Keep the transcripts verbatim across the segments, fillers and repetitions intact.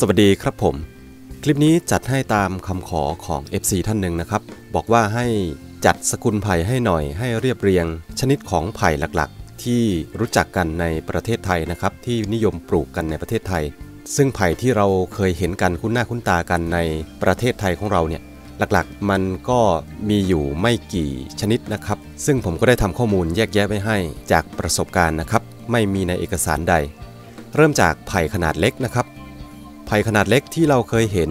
สวัสดีครับผมคลิปนี้จัดให้ตามคำขอของ เอฟ ซี ท่านหนึ่งนะครับบอกว่าให้จัดสกุลไผ่ให้หน่อยให้เรียบเรียงชนิดของไผ่หลักๆที่รู้จักกันในประเทศไทยนะครับที่นิยมปลูกกันในประเทศไทยซึ่งไผ่ที่เราเคยเห็นกันคุ้นหน้าคุ้นตากันในประเทศไทยของเราเนี่ยหลักๆมันก็มีอยู่ไม่กี่ชนิดนะครับซึ่งผมก็ได้ทำข้อมูลแยกแยะไว้ให้จากประสบการณ์นะครับไม่มีในเอกสารใดเริ่มจากไผ่ขนาดเล็กนะครับไผ่ขนาดเล็กที่เราเคยเห็น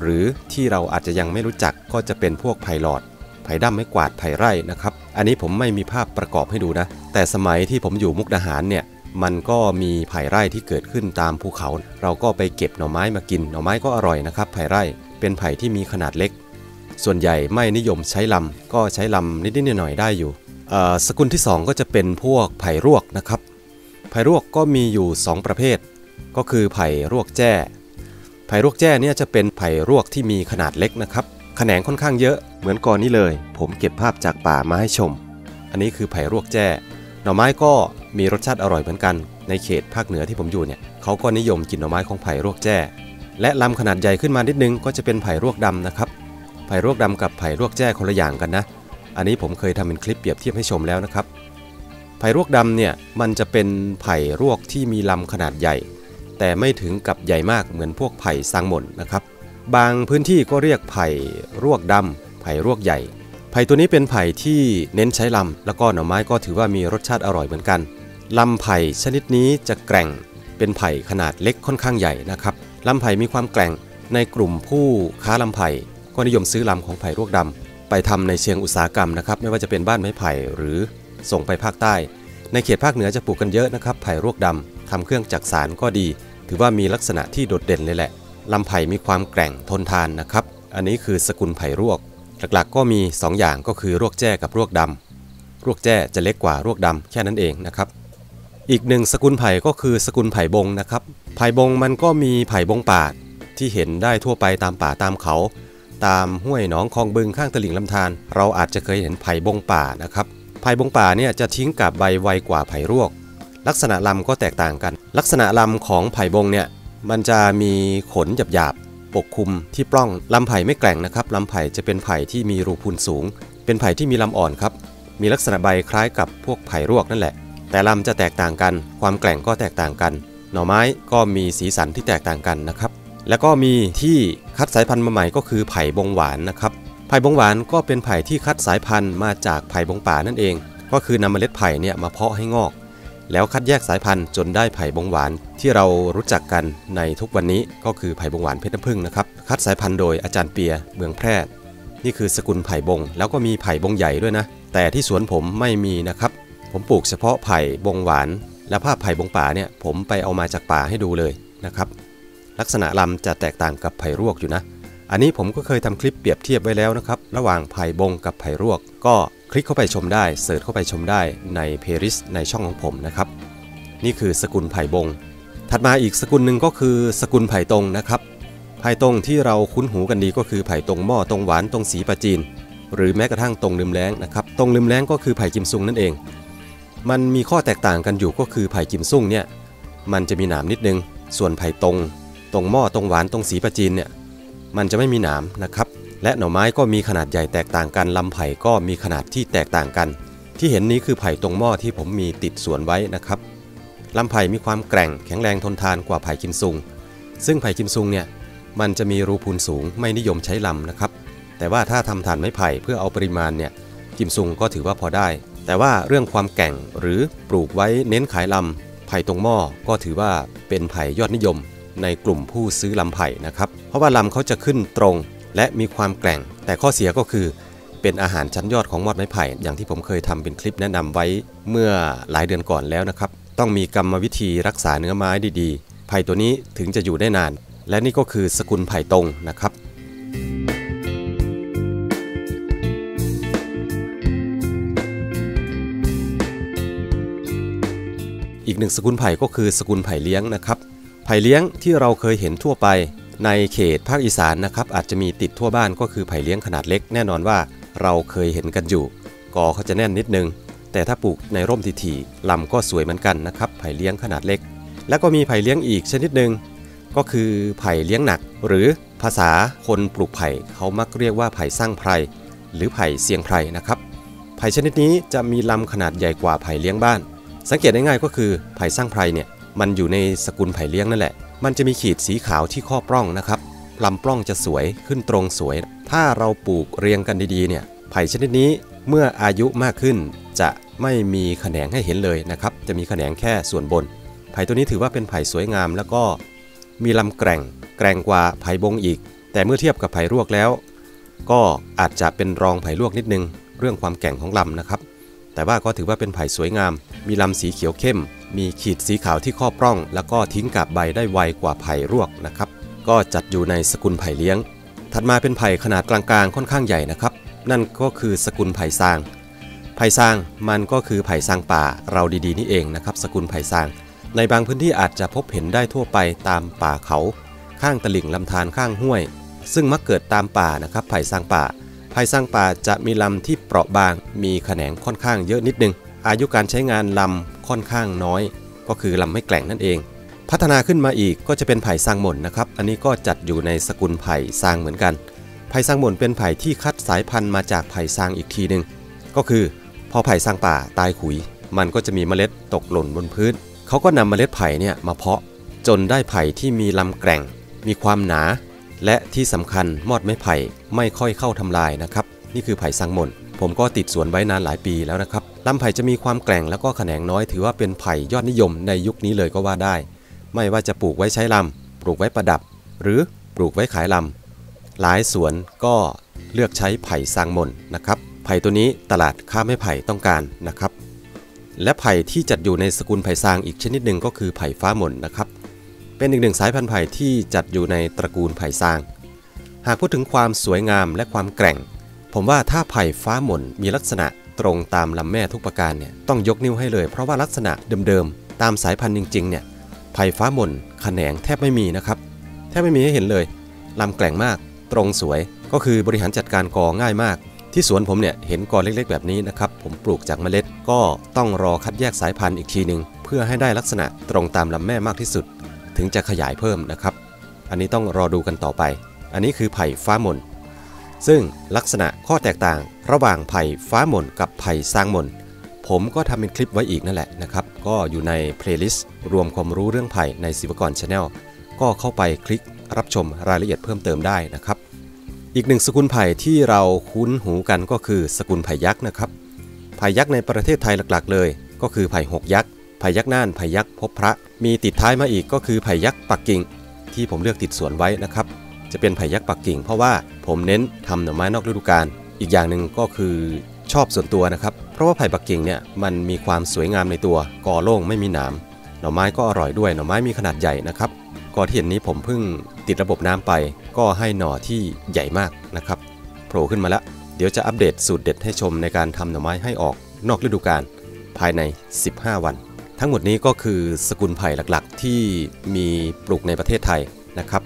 หรือที่เราอาจจะยังไม่รู้จักก็จะเป็นพวกไผ่หลอดไผ่ด้ามไม้กวาดไผ่ไร่นะครับอันนี้ผมไม่มีภาพประกอบให้ดูนะแต่สมัยที่ผมอยู่มุกดาหารเนี่ยมันก็มีไผ่ไร่ที่เกิดขึ้นตามภูเขาเราก็ไปเก็บหน่อไม้มากินหน่อไม้ก็อร่อยนะครับไผ่ไร่เป็นไผ่ที่มีขนาดเล็กส่วนใหญ่ไม่นิยมใช้ลำก็ใช้ลำนิดๆหน่อยๆได้อยู่สกุลที่สองก็จะเป็นพวกไผ่รวกนะครับไผ่รวกก็มีอยู่สองประเภทก็คือไผ่รวกแจ้ไผ่รวกแจ้เนี่ยจะเป็นไผ่รวกที่มีขนาดเล็กนะครับแขนงค่อนข้างเยอะเหมือนกอนี้เลยผมเก็บภาพจากป่ามาให้ชมอันนี้คือไผ่รวกแจ้หน่อไม้ก็มีรสชาติอร่อยเหมือนกันในเขตภาคเหนือที่ผมอยู่เนี่ยเขาก็นิยมกินหน่อไม้ของไผ่รวกแจ้และลำขนาดใหญ่ขึ้นมานิดนึงก็จะเป็นไผ่รวกดำนะครับไผ่รวกดำกับไผ่รวกแจ้คนละอย่างกันนะอันนี้ผมเคยทำเป็นคลิปเปรียบเทียบให้ชมแล้วนะครับไผ่รวกดำเนี่ยมันจะเป็นไผ่รวกที่มีลำขนาดใหญ่แต่ไม่ถึงกับใหญ่มากเหมือนพวกไผ่สางหม่นนะครับบางพื้นที่ก็เรียกไผ่รวกดำไผ่รวกใหญ่ไผ่ตัวนี้เป็นไผ่ที่เน้นใช้ลำแล้วก็หน่อไม้ก็ถือว่ามีรสชาติอร่อยเหมือนกันลำไผ่ชนิดนี้จะแกร่งเป็นไผ่ขนาดเล็กค่อนข้างใหญ่นะครับลำไผ่มีความแกร่งในกลุ่มผู้ค้าลำไผ่ก็นิยมซื้อลำของไผ่รวกดำไปทำในเชิงอุตสาหกรรมนะครับไม่ว่าจะเป็นบ้านไม้ไผ่หรือส่งไปภาคใต้ในเขตภาคเหนือจะปลูกกันเยอะนะครับไผ่รวกดำทำเครื่องจักสานก็ดีถือว่ามีลักษณะที่โดดเด่นเลยแหละลำไผ่มีความแกร่งทนทานนะครับอันนี้คือสกุลไผ่รวกหลักๆก็มีสองอย่างก็คือรวกแจ้กับรวกดำรวกแจ้จะเล็กกว่ารวกดำแค่นั้นเองนะครับอีกหนึ่งสกุลไผ่ก็คือสกุลไผ่บงนะครับไผ่บงมันก็มีไผ่บงป่าที่เห็นได้ทั่วไปตามป่าตามเขาตามห้วยหนองคลองบึงข้างตลิ่งลำธารเราอาจจะเคยเห็นไผ่บงป่านะครับไผ่บงป่าเนี่ยจะทิ้งกาบใบไวกว่าไผ่รวกลักษณะลำก็แตกต่างกันลักษณะลำของไผ่บงเนี่ยมันจะมีขนหยาบๆปกคลุมที่ปล้องลำไผ่ไม่แกร่งนะครับลำไผ่จะเป็นไผ่ที่มีรูพูนสูงเป็นไผ่ที่มีลำอ่อนครับมีลักษณะใบคล้ายกับพวกไผ่รวกนั่นแหละแต่ลำจะแตกต่างกันความแกร่งก็แตกต่างกันหน่อไม้ก็มีสีสันที่แตกต่างกันนะครับแล้วก็มีที่คัดสายพันธุ์มาใหม่ก็คือไผ่บงหวานนะครับไผ่บงหวานก็เป็นไผ่ที่คัดสายพันธุ์มาจากไผ่บงป่านั่นเองก็คือนำเมล็ดไผ่เนี่ยมาเพาะให้งอกแล้วคัดแยกสายพันธุ์จนได้ไผ่บงหวานที่เรารู้จักกันในทุกวันนี้ก็คือไผ่บงหวานเพชรน้ำผึ้งนะครับคัดสายพันธุ์โดยอาจารย์เปียเมืองแพร่นี่คือสกุลไผ่บงแล้วก็มีไผ่บงใหญ่ด้วยนะแต่ที่สวนผมไม่มีนะครับผมปลูกเฉพาะไผ่บงหวานและภาพไผ่บงป่าเนี่ยผมไปเอามาจากป่าให้ดูเลยนะครับลักษณะลำจะแตกต่างกับไผ่รวกอยู่นะอันนี้ผมก็เคยทำคลิปเปรียบเทียบไว้แล้วนะครับระหว่างไผ่บงกับไผ่รวกก็คลิกเข้าไปชมได้เสิร์ชเข้าไปชมได้ในเพลย์ลิสต์ในช่องของผมนะครับนี่คือสกุลไผ่บงถัดมาอีกสกุลหนึ่งก็คือสกุลไผ่ตรงนะครับไผ่ตรงที่เราคุ้นหูกันดีก็คือไผ่ตรงหม้อตรงหวานตรงสีปลาจีนหรือแม้กระทั่งตรงลืมแล้งนะครับตรงลืมแล้งก็คือไผ่กิมซุงนั่นเองมันมีข้อแตกต่างกันอยู่ก็คือไผ่กิมซุงเนี่ยมันจะมีหนามนิดนึงส่วนไผ่ตรงตรงหม้อตรงหวานตรงสีปลาจีนเนี่ยมันจะไม่มีหนามนะครับและหน่อไม้ก็มีขนาดใหญ่แตกต่างกันลำไผ่ก็มีขนาดที่แตกต่างกันที่เห็นนี้คือไผ่ตรงหม้อที่ผมมีติดสวนไว้นะครับลำไผ่มีความแกร่งแข็งแรงทนทานกว่าไผ่กิมซุงซึ่งไผ่กิมซุงเนี่ยมันจะมีรูพูนสูงไม่นิยมใช้ลำนะครับแต่ว่าถ้าทำฐานไม้ไผ่เพื่อเอาปริมาณเนี่ยกิมซุงก็ถือว่าพอได้แต่ว่าเรื่องความแกร่งหรือปลูกไว้เน้นขายลำไผ่ตรงหม้อก็ถือว่าเป็นไผ่ยอดนิยมในกลุ่มผู้ซื้อลำไผ่นะครับเพราะว่าลำเขาจะขึ้นตรงและมีความแกร่งแต่ข้อเสียก็คือเป็นอาหารชั้นยอดของมอดไม้ไผ่อย่างที่ผมเคยทำเป็นคลิปแนะนำไว้เมื่อหลายเดือนก่อนแล้วนะครับต้องมีกรรมวิธีรักษาเนื้อไม้ดีๆไผ่ตัวนี้ถึงจะอยู่ได้นานและนี่ก็คือสกุลไผ่ตรงนะครับอีกหนึ่งสกุลไผ่ก็คือสกุลไผ่เลี้ยงนะครับไผ่เลี้ยงที่เราเคยเห็นทั่วไปในเขตภาคอีสานนะครับอาจจะมีติดทั่วบ้านก็คือไผ่เลี้ยงขนาดเล็กแน่นอนว่าเราเคยเห็นกันอยู่กอเขาจะแน่นนิดนึงแต่ถ้าปลูกในร่มถี่ๆลำก็สวยเหมือนกันนะครับไผ่เลี้ยงขนาดเล็กแล้วก็มีไผ่เลี้ยงอีกชนิดหนึ่ง ก็คือไผ่เลี้ยงหนักหรือภาษาคนปลูกไผ่เขามักเรียกว่าไผ่สร้างไพรหรือไผ่เสียงไพรนะครับไผ่ชนิดนี้จะมีลำขนาดใหญ่กว่าไผ่เลี้ยงบ้านสังเกตได้ง่ายก็คือไผ่สร้างไพรเนี่ยมันอยู่ในสกุลไผ่เลี้ยงนั่นแหละมันจะมีขีดสีขาวที่ข้อปล้องนะครับลำปล้องจะสวยขึ้นตรงสวยถ้าเราปลูกเรียงกันดีๆเนี่ยไผ่ชนิดนี้เมื่ออายุมากขึ้นจะไม่มีแขนงให้เห็นเลยนะครับจะมีแขนงแค่ส่วนบนไผ่ตัวนี้ถือว่าเป็นไผ่สวยงามแล้วก็มีลำแกร่งแกร่งกว่าไผ่บงอีกแต่เมื่อเทียบกับไผ่ลวกแล้วก็อาจจะเป็นรองไผ่ลวกนิดนึงเรื่องความแกร่งของลำนะครับแต่ว่าก็ถือว่าเป็นไผ่สวยงามมีลำสีเขียวเข้มมีขีดสีขาวที่ข้อปล้องแล้วก็ทิ้งกาบใบได้ไวกว่าไผ่ลวกนะครับก็จัดอยู่ในสกุลไผ่เลี้ยงถัดมาเป็นไผ่ขนาดกลางๆค่อนข้างใหญ่นะครับนั่นก็คือสกุลไผ่ซางไผ่ซางมันก็คือไผ่ซางป่าเราดีๆนี่เองนะครับสกุลไผ่ซางในบางพื้นที่อาจจะพบเห็นได้ทั่วไปตามป่าเขาข้างตลิ่งลำธารข้างห้วยซึ่งมักเกิดตามป่านะครับไผ่ซางป่าไผ่ซางป่าจะมีลำที่เปราะบางมีแขนงค่อนข้างเยอะนิดนึงอายุการใช้งานลำค่อนข้างน้อยก็คือลำไม่แกร่งนั่นเองพัฒนาขึ้นมาอีกก็จะเป็นไผ่ซางหม่นนะครับอันนี้ก็จัดอยู่ในสกุลไผ่ซางเหมือนกันไผ่ซางหม่นเป็นไผ่ที่คัดสายพันธุ์มาจากไผ่ซางอีกทีนึงก็คือพอไผ่ซางป่าตายขุยมันก็จะมีเมล็ดตกหล่นบนพื้นเขาก็นำเมล็ดไผ่เนี่ยมาเพาะจนได้ไผ่ที่มีลำแกร่งมีความหนาและที่สำคัญมอดไม้ไผ่ไม่ค่อยเข้าทำลายนะครับนี่คือไผ่ซางหม่นผมก็ติดสวนไว้นานหลายปีแล้วนะครับลำไผ่จะมีความแกร่งแล้วก็แขนงน้อยถือว่าเป็นไผ่ยอดนิยมในยุคนี้เลยก็ว่าได้ไม่ว่าจะปลูกไว้ใช้ลำปลูกไว้ประดับหรือปลูกไว้ขายลำหลายสวนก็เลือกใช้ไผ่ซางหม่นนะครับไผ่ตัวนี้ตลาดค้าไม้ไผ่ต้องการนะครับและไผ่ที่จัดอยู่ในสกุลไผ่ซางอีกชนิดหนึ่งก็คือไผ่ฟ้าหม่นนะครับเป็นอีกหนึ่งสายพันธุ์ไผ่ที่จัดอยู่ในตระกูลไผ่ซางหากพูดถึงความสวยงามและความแกร่งผมว่าถ้าไผ่ฟ้าหม่นมีลักษณะตรงตามลำแม่ทุกประการเนี่ยต้องยกนิ้วให้เลยเพราะว่าลักษณะเดิมๆตามสายพันธุ์จริงๆเนี่ยไผ่ฟ้าหม่นแขนงแทบไม่มีนะครับแทบไม่มีให้เห็นเลยลำแกร่งมากตรงสวยก็คือบริหารจัดการกอง่ายมากที่สวนผมเนี่ยเห็นกอเล็กๆแบบนี้นะครับผมปลูกจากเมล็ดก็ต้องรอคัดแยกสายพันธุ์อีกทีหนึ่งเพื่อให้ได้ลักษณะตรงตามลำแม่มากที่สุดถึงจะขยายเพิ่มนะครับอันนี้ต้องรอดูกันต่อไปอันนี้คือไผ่ฟ้าหม่นซึ่งลักษณะข้อแตกต่างระหว่างไผ่ฟ้าหม่นกับไผ่ซางหม่นผมก็ทำเป็นคลิปไว้อีกนั่นแหละนะครับก็อยู่ในเพลย์ลิสต์รวมความรู้เรื่องไผ่ในศิวกร Channel ก็เข้าไปคลิกรับชมรายละเอียดเพิ่มเติมได้นะครับอีกหนึ่งสกุลไผ่ที่เราคุ้นหูกันก็คือสกุลไผ่ยักษ์นะครับไผ่ยักษ์ในประเทศไทยหลักๆเลยก็คือไผ่หกยักษ์ไผ่ยักษ์น่านไผ่ยักษ์พบพระมีติดท้ายมาอีกก็คือไผ่ยักษ์ปักกิ่งที่ผมเลือกติดสวนไว้นะครับจะเป็นไผ่ยักษ์ปักกิ่งเพราะว่าผมเน้นทำหน่อไม้นอกฤดูกาลอีกอย่างหนึ่งก็คือชอบส่วนตัวนะครับเพราะว่าไผ่ปักกิ่งเนี่ยมันมีความสวยงามในตัวกอโล่งไม่มีหนามหน่อไม้ก็อร่อยด้วยหน่อไม้มีขนาดใหญ่นะครับกอที่เห็นนี้ผมเพิ่งติดระบบน้ำไปก็ให้หน่อที่ใหญ่มากนะครับโผล่ขึ้นมาแล้วเดี๋ยวจะอัปเดตสูตรเด็ดให้ชมในการทำหน่อไม้ให้ออกนอกฤดูกาลภายในสิบห้าวันทั้งหมดนี้ก็คือสกุลไผ่หลักๆที่มีปลูกในประเทศไทยนะครับ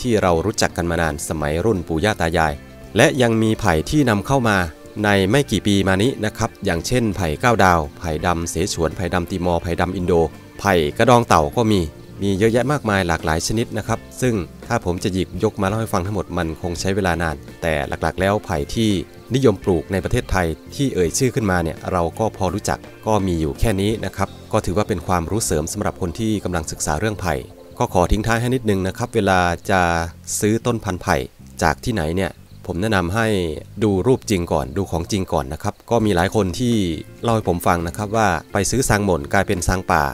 ที่เรารู้จักกันมานานสมัยรุ่นปู่ย่าตายายและยังมีไผ่ที่นำเข้ามาในไม่กี่ปีมานี้นะครับอย่างเช่นไผ่ก้าวดาวไผ่ดำเสฉวนไผ่ดำติมอร์ไผ่ดำอินโดไผ่กระดองเต่าก็มีมีเยอะแยะมากมายหลากหลายชนิดนะครับซึ่งถ้าผมจะหยิบยกมาเล่าให้ฟังทั้งหมดมันคงใช้เวลานานแต่หลักๆแล้วไผ่ที่นิยมปลูกในประเทศไทยที่เอ่ยชื่อขึ้นมาเนี่ยเราก็พอรู้จักก็มีอยู่แค่นี้นะครับก็ถือว่าเป็นความรู้เสริมสำหรับคนที่กำลังศึกษาเรื่องไผ่ก็ขอทิ้งท้ายให้นิดนึงนะครับเวลาจะซื้อต้นพันธุ์ไผ่จากที่ไหนเนี่ยผมแนะนำให้ดูรูปจริงก่อนดูของจริงก่อนนะครับก็มีหลายคนที่เล่าให้ผมฟังนะครับว่าไปซื้อซางหม่นกลายเป็นซางป่า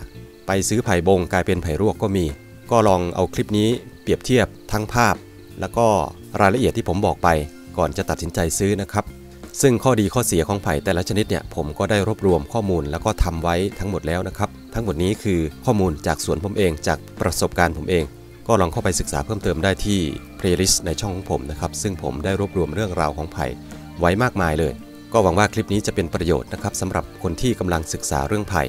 ไปซื้อไผ่บงกลายเป็นไผ่ลวกก็มีก็ลองเอาคลิปนี้เปรียบเทียบทั้งภาพแล้วก็รายละเอียดที่ผมบอกไปก่อนจะตัดสินใจซื้อนะครับซึ่งข้อดีข้อเสียของไผ่แต่ละชนิดเนี่ยผมก็ได้รวบรวมข้อมูลแล้วก็ทำไว้ทั้งหมดแล้วนะครับทั้งหมดนี้คือข้อมูลจากสวนผมเองจากประสบการณ์ผมเองก็ลองเข้าไปศึกษาเพิ่มเติมได้ที่ playlist ในช่องของผมนะครับซึ่งผมได้รวบรวมเรื่องราวของไผ่ไว้มากมายเลยก็หวังว่าคลิปนี้จะเป็นประโยชน์นะครับสำหรับคนที่กำลังศึกษาเรื่องไผ่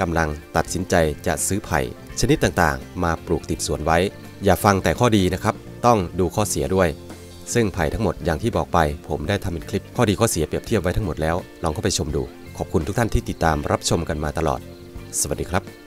กำลังตัดสินใจจะซื้อไผ่ชนิดต่างๆมาปลูกติดสวนไว้อย่าฟังแต่ข้อดีนะครับต้องดูข้อเสียด้วยซึ่งไผ่ทั้งหมดอย่างที่บอกไปผมได้ทำเป็นคลิปข้อดีข้อเสียเปรียบเทียบไว้ทั้งหมดแล้วลองเข้าไปชมดูขอบคุณทุกท่านที่ติดตามรับชมกันมาตลอดสวัสดีครับ